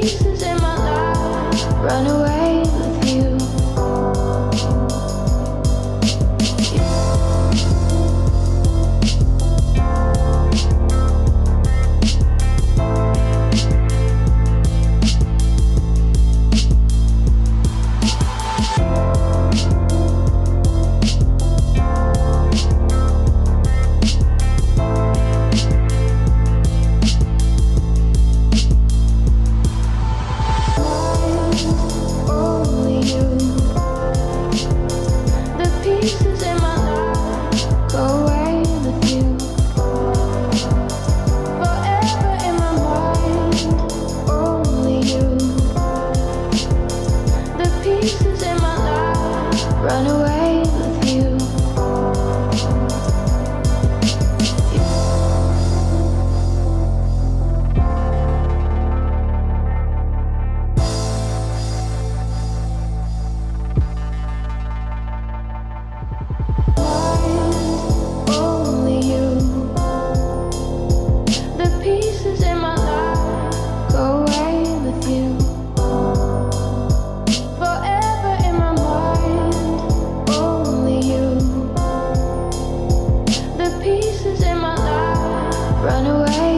pieces in my life, run away with you. Run away with you. Only you. The pieces in my life go away with you. Run away.